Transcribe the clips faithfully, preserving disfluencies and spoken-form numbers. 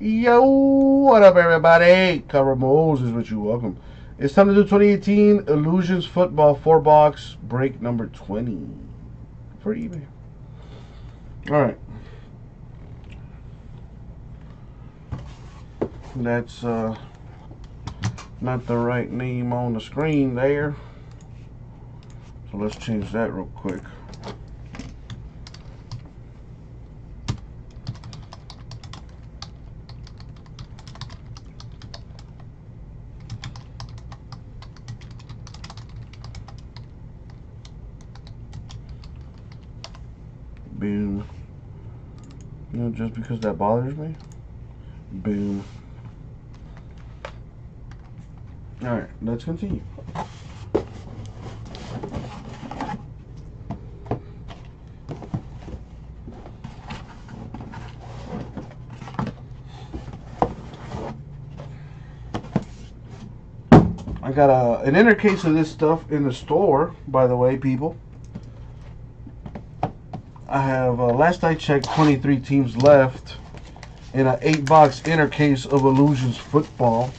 Yo, what up everybody? Cover Moses with you, welcome. It's time to do twenty eighteen Illusions Football four box break number twenty for eBay. Alright. That's uh, not the right name on the screen there. So let's change that real quick. Boom. You know, just because that bothers me. Boom. Alright, let's continue. I got a, an inner case of this stuff in the store, by the way, people. I have, uh, last I checked, twenty-three teams left in an eight box inner case of Illusions Football.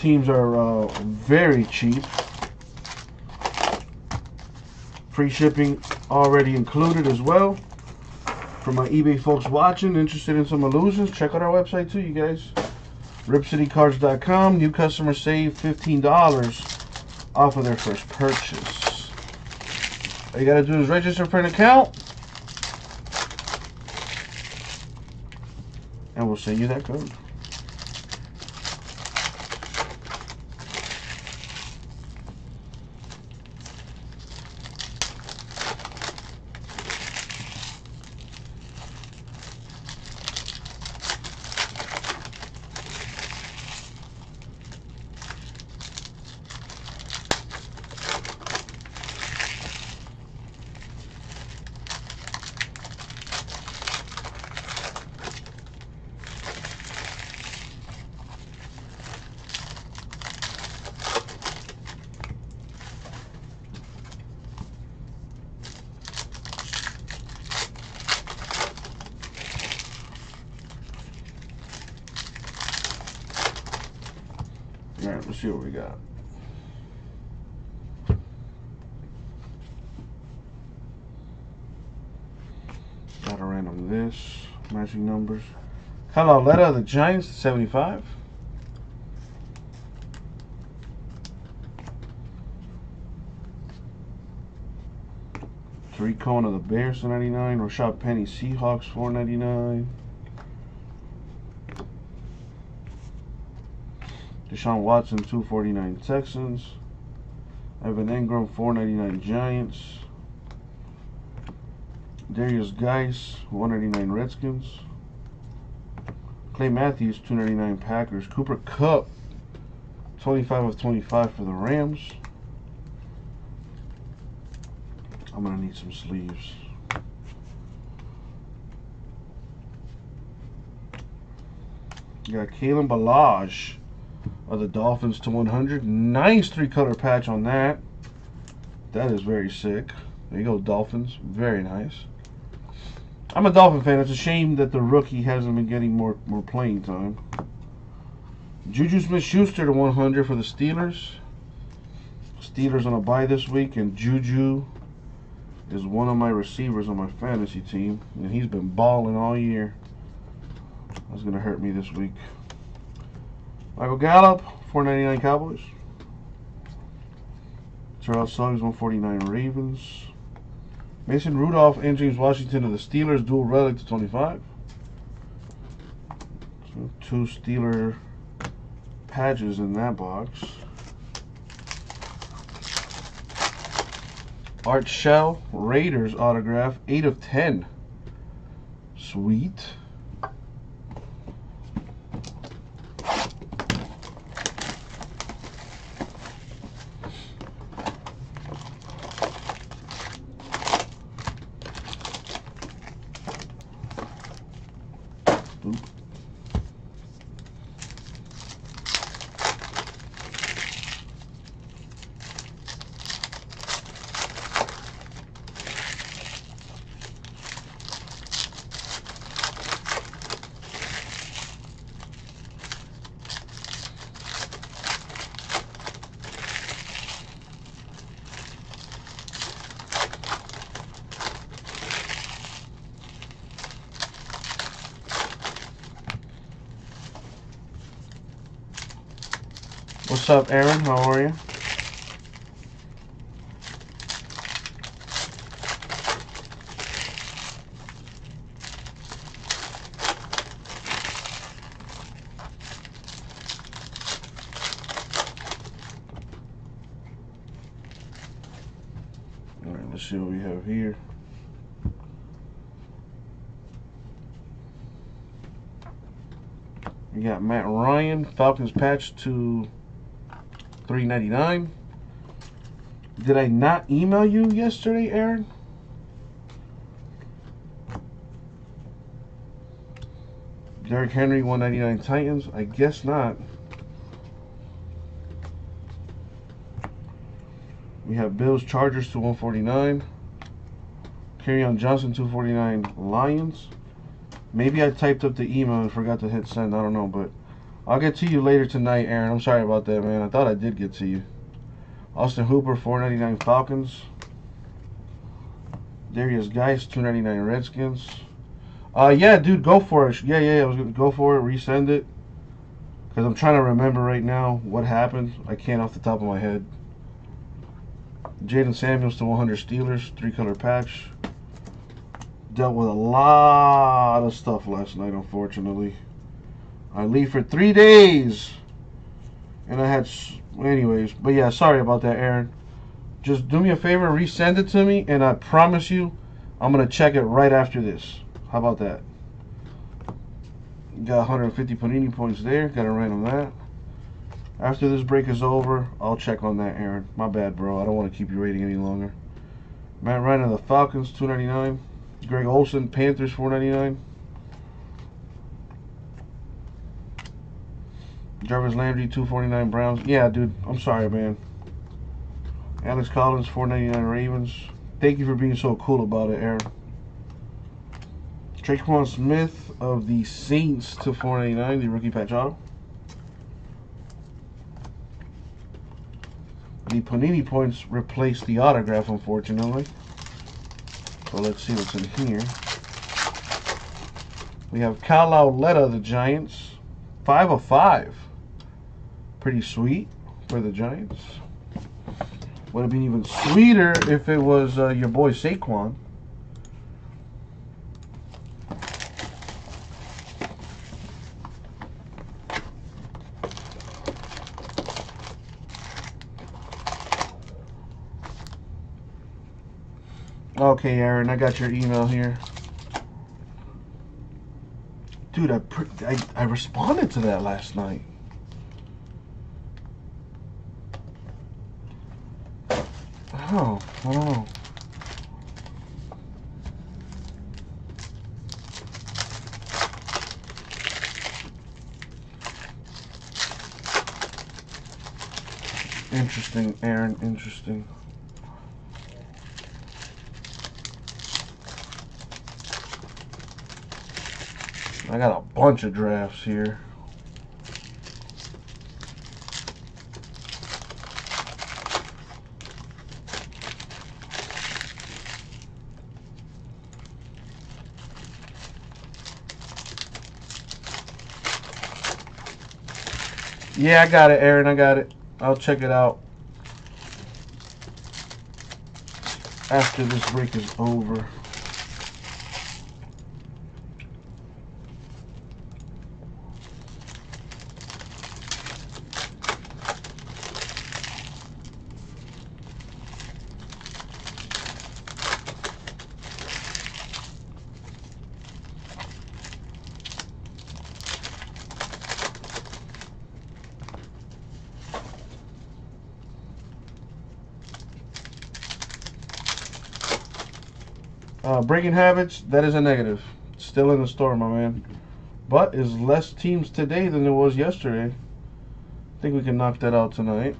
Teams are uh, very cheap. Free shipping already included as well. For my eBay folks watching, interested in some Illusions, check out our website too, you guys. rip city cards dot com. New customers save fifteen dollars off of their first purchase. All you gotta do is register for an account. And we'll send you that code. Alright, let's see what we got. Got a random this. Matching numbers. Kyle Lauletta of the Giants, seventy-five. Terrell Suggs of the Bears, ninety-nine. Rashad Penny, Seahawks, four ninety-nine. Deshaun Watson, two forty-nine Texans. Evan Engram, four ninety-nine Giants. Darius Guice, one ninety-nine Redskins. Clay Matthews, two ninety-nine Packers. Cooper Kupp, twenty-five of twenty-five for the Rams. I'm going to need some sleeves. You got Kalen Ballage of the Dolphins to one hundred. Nice three color patch on that. That is very sick. There you go, Dolphins. Very nice. I'm a Dolphin fan. It's a shame that the rookie hasn't been getting more, more playing time. Juju Smith-Schuster to one hundred for the Steelers. Steelers on a bye this week, and Juju is one of my receivers on my fantasy team, and he's been balling all year. That's going to hurt me this week. Michael Gallup, four ninety-nine Cowboys. Terrell Suggs, one forty-nine Ravens. Mason Rudolph and James Washington of the Steelers, dual relic to twenty-five. So two Steeler patches in that box. Art Shell, Raiders autograph, eight of ten. Sweet. What's up, Aaron? How are you? Alright, let's see what we have here. We got Matt Ryan, Falcons patch to three ninety-nine. Did I not email you yesterday, Aaron? Derrick Henry, one ninety-nine Titans. I guess not. We have Bills, Chargers to one forty-nine. Kerryon Johnson, two forty-nine Lions. Maybe I typed up the email and forgot to hit send. I don't know, but I'll get to you later tonight, Aaron. I'm sorry about that, man. I thought I did get to you. Austin Hooper, four ninety-nine Falcons. Darius Guice, two ninety-nine Redskins. Uh, yeah, dude, go for it. Yeah, yeah, I was gonna go for it. Resend it, cause I'm trying to remember right now what happened. I can't off the top of my head. Jaden Samuels to one hundred Steelers, three color patch. Dealt with a lot of stuff last night, unfortunately. I leave for three days. And I had... Anyways. But yeah, sorry about that, Aaron. Just do me a favor. Resend it to me. And I promise you, I'm going to check it right after this. How about that? Got one hundred fifty Panini points there. Got to random that. After this break is over, I'll check on that, Aaron. My bad, bro. I don't want to keep you waiting any longer. Matt Ryan of the Falcons, two ninety-nine. Greg Olsen, Panthers, four ninety-nine. Jarvis Landry, two forty-nine Browns. Yeah, dude, I'm sorry, man. Alex Collins, four ninety-nine Ravens. Thank you for being so cool about it, Aaron. TreQuan Smith of the Saints to four ninety-nine, the rookie patch auto. The Panini points replaced the autograph, unfortunately. So let's see what's in here. We have Kyle Lauletta, the Giants. Five of five. Pretty sweet for the Giants. Would have been even sweeter if it was uh, your boy Saquon. Okay, Aaron, I got your email here. Dude, I, I, I responded to that last night. Oh, I don't know. Interesting, Aaron, interesting. I got a bunch of drafts here. Yeah, I got it, Aaron. I got it. I'll check it out after this break is over. Uh, breaking habits, that is a negative. Still in the store, my man. But is less teams today than there was yesterday. I think we can knock that out tonight.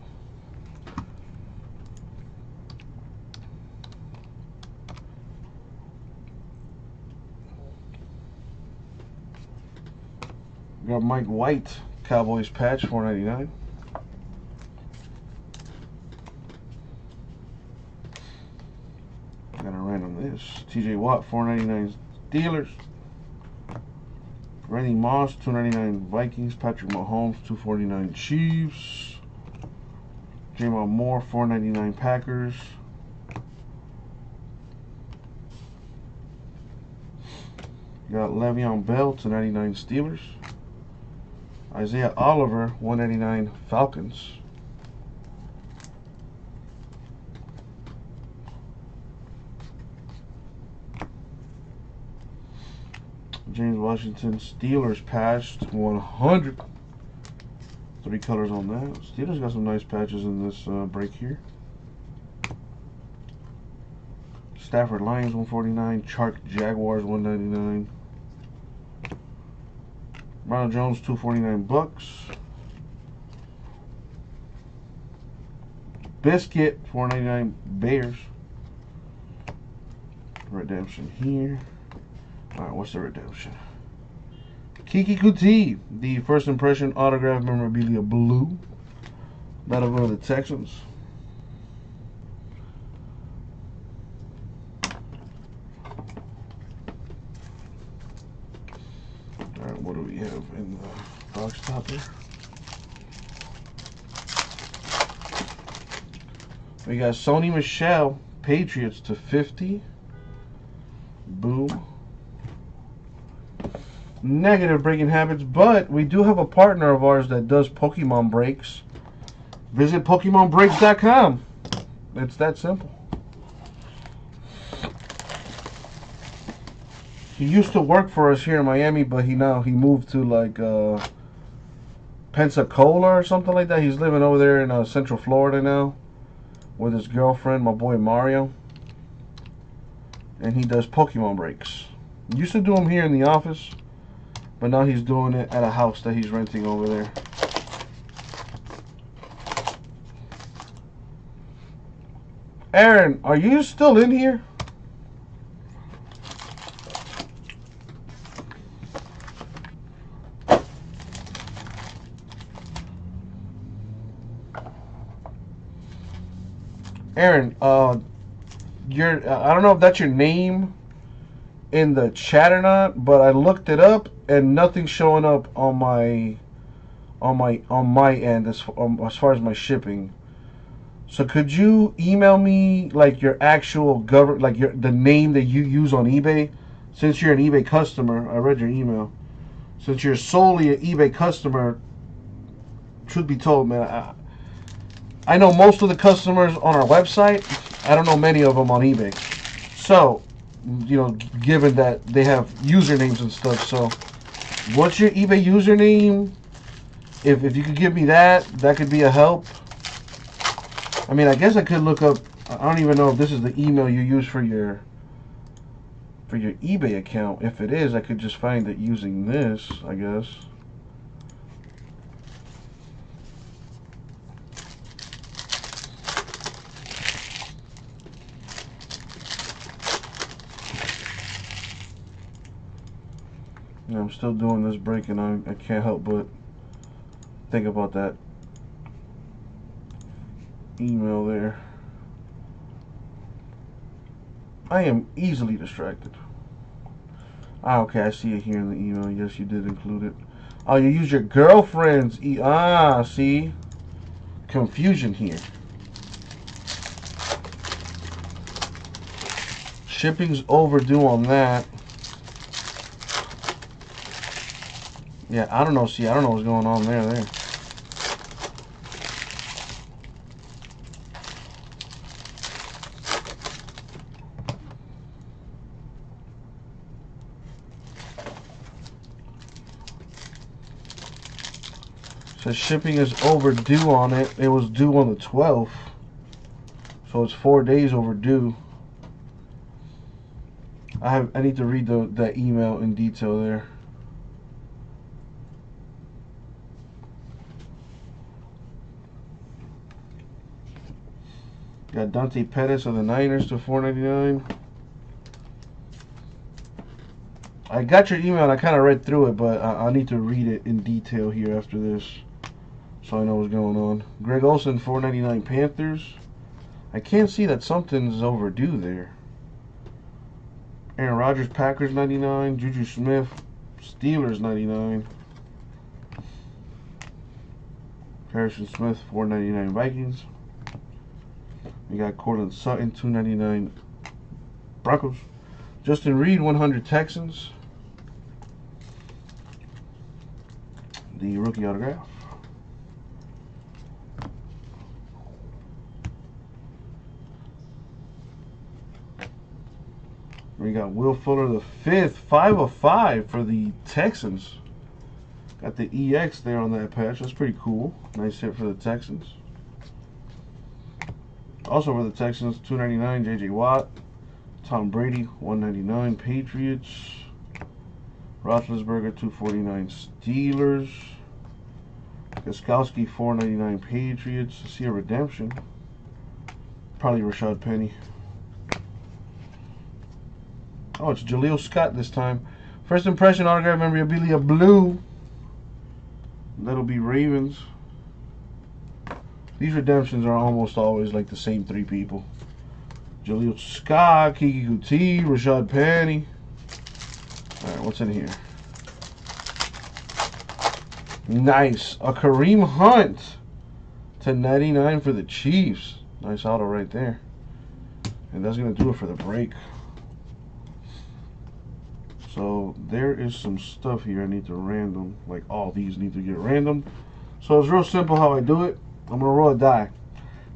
We got Mike White, Cowboys patch, four ninety-nine. T J Watt, four ninety-nine Steelers. Randy Moss, two ninety-nine Vikings. Patrick Mahomes, two forty-nine Chiefs. Jamal Moore, four ninety-nine Packers. Got Le'Veon Bell, two ninety-nine Steelers. Isaiah Oliver, one eighty-nine Falcons. James Washington, Steelers patched, one hundred. Three colors on that. Steelers got some nice patches in this uh, break here. Stafford Lions, one forty-nine. Chark Jaguars, one ninety-nine. Ronald Jones, two forty-nine Bucks. Biscuit, four ninety-nine Bears. Redemption here. Alright, what's the redemption? Keke Coutee, the first impression autograph memorabilia blue. That'll go to the Texans. Alright, what do we have in the box top here? We got Sony Michel, Patriots to fifty. Boom. Negative breaking habits, but we do have a partner of ours that does Pokemon breaks. Visit Pokemon breaks dot com. It's that simple. He used to work for us here in Miami, but he now he moved to like uh, Pensacola or something like that. He's living over there in uh, Central Florida now with his girlfriend, my boy Mario, and he does Pokemon breaks. He used to do them here in the office. But now he's doing it at a house that he's renting over there. Aaron, are you still in here? Aaron, uh, you're, I don't know if that's your name in the chat or not, but I looked it up and nothing's showing up on my on my on my end as um, as far as my shipping. So could you email me like your actual govern like your the name that you use on eBay? Since you're an eBay customer, I read your email. Since you're solely an eBay customer, truth be told, man, I, I know most of the customers on our website. I don't know many of them on eBay. So, you know, given that they have usernames and stuff, so what's your eBay username? If, if you could give me that, that could be a help. I mean, I guess I could look up, I don't even know if this is the email you use for your for your eBay account. If it is, I could just find it using this, I guess. I'm still doing this break and I, I can't help but think about that email there. I am easily distracted. Ah, okay, I see it here in the email. Yes, you did include it. Oh, you use your girlfriend's e ah, see? Confusion here. Shipping's overdue on that. Yeah, I don't know. See, I don't know what's going on there. There. So shipping is overdue on it. It was due on the twelfth, so it's four days overdue. I have. I need to read the that email in detail there. Got Dante Pettis of the Niners to four ninety-nine. I got your email and I kind of read through it, but I, I need to read it in detail here after this so I know what's going on. Greg Olsen, four ninety-nine Panthers. I can't see that something's overdue there. Aaron Rodgers, Packers, ninety-nine. Juju Smith, Steelers, ninety-nine. Harrison Smith, four ninety-nine Vikings. You got Cortland Sutton, two ninety-nine Broncos. Justin Reed, one hundred Texans. The rookie autograph. We got Will Fuller the fifth, five of five for the Texans. Got the E X there on that patch. That's pretty cool. Nice hit for the Texans. Also for the Texans, two ninety-nine J J Watt, Tom Brady, one ninety-nine Patriots, Roethlisberger, two forty-nine Steelers, Gostkowski, four ninety-nine Patriots. I see a redemption. Probably Rashad Penny. Oh, it's Jaleel Scott this time. First impression autograph memorabilia blue. That'll be Ravens. These redemptions are almost always like the same three people. Jaleel Scott, Keke Coutee, Rashad Penny. Alright, what's in here? Nice. A Kareem Hunt to ninety-nine for the Chiefs. Nice auto right there. And that's going to do it for the break. So there is some stuff here I need to random. Like all these need to get random. So it's real simple how I do it. I'm going to roll a die.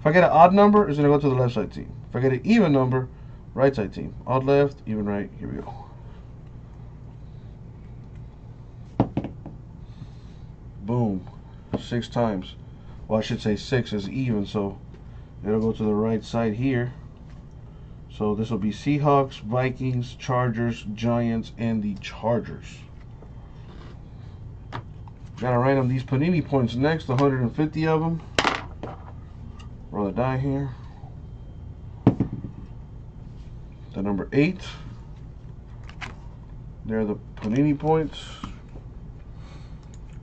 If I get an odd number, it's going to go to the left side team. If I get an even number, right side team. Odd left, even right. Here we go. Boom. Six times. Well, I should say six is even, so it'll go to the right side here. So this will be Seahawks, Vikings, Chargers, Giants, and the Chargers. Gotta random these Panini points next, one hundred fifty of them. Roll a die here. The number eight. There are the Panini points.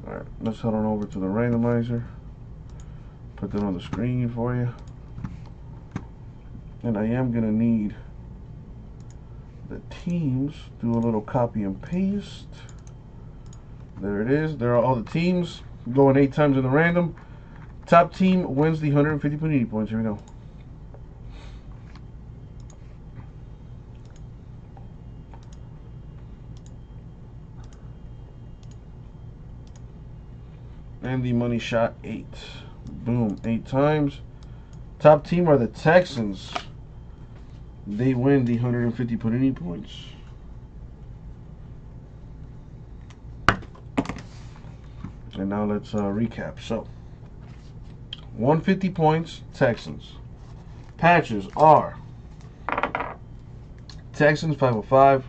Alright, let's head on over to the randomizer. Put that on the screen for you. And I am gonna need the teams. Do a little copy and paste. There it is. There are all the teams. Going eight times in the random. Top team wins the one hundred fifty Panini points. Here we go. And the money shot eight. Boom. Eight times. Top team are the Texans. They win the one hundred fifty Panini points. And now let's uh, recap. So, one hundred fifty points, Texans. Patches are Texans five oh five,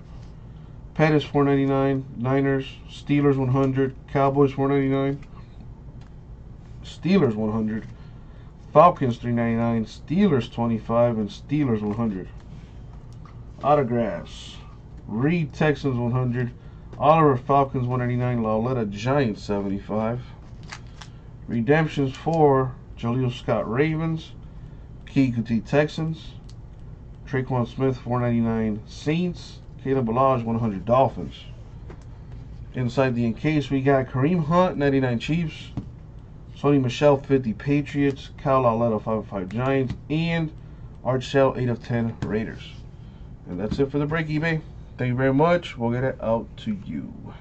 Pettis four ninety-nine, Niners, Steelers one hundred, Cowboys four ninety-nine, Steelers one hundred, Falcons three ninety-nine, Steelers twenty-five, and Steelers one hundred. Autographs: Reed Texans one hundred. Oliver Falcons one ninety-nine, Lauletta Giants seventy-five. Redemptions for Jaleel Scott Ravens, Keke Coutee Texans, TreQuan Smith four ninety-nine Saints, Kalen Ballage one hundred Dolphins. Inside the encase we got Kareem Hunt ninety-nine Chiefs, Sony Michel fifty Patriots, Kyle Lauletta five of five Giants, and Art Shell eight of ten Raiders. And that's it for the break, eBay. Thank you very much. We'll get it out to you.